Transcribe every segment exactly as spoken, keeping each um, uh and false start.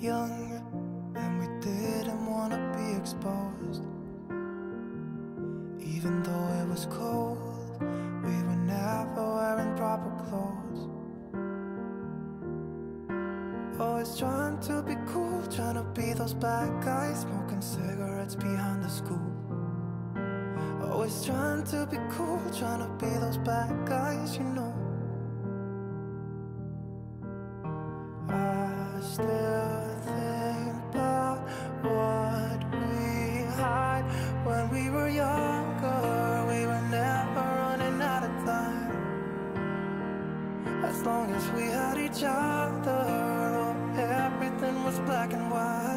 young, and we didn't want to be exposed. Even though it was cold, we were never wearing proper clothes. Always trying to be cool, trying to be those bad guys, smoking cigarettes behind the school. Always trying to be cool, trying to be those bad guys, you know. I still think about what we had when we were younger. We were never running out of time. As long as we had each other, oh, everything was black and white.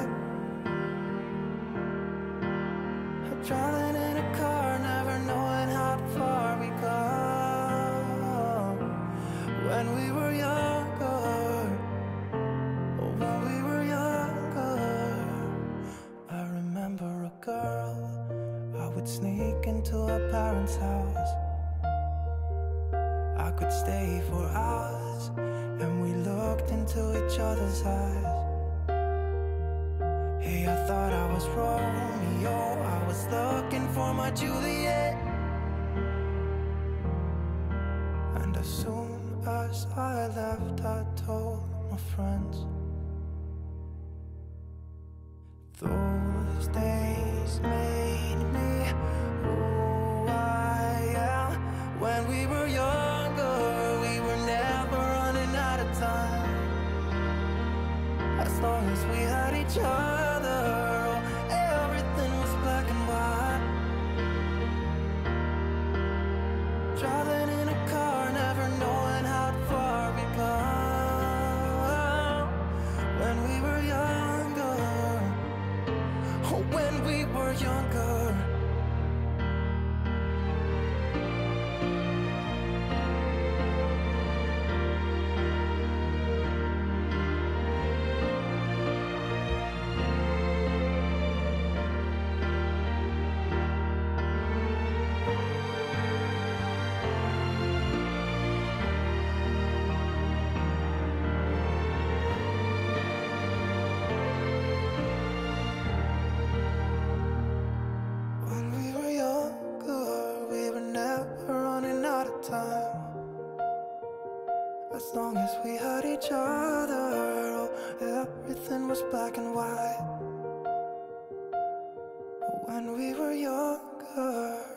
Driving in a car, never knowing how far we got when we were younger. When we were younger, I remember a girl I would sneak into her parents' house. I could stay for hours, and we looked into each other's eyes. Hey, I thought I was Romeo, I was looking for my Juliet. And as soon as I left, I told my friends. Those days made me who I am. When we were younger, we were never running out of time. As long as we had each other, oh, everything was black and white. Driving in a car, never knowing how far we got when we were younger. When we were younger, as long as we had each other, oh, everything was black and white when we were younger.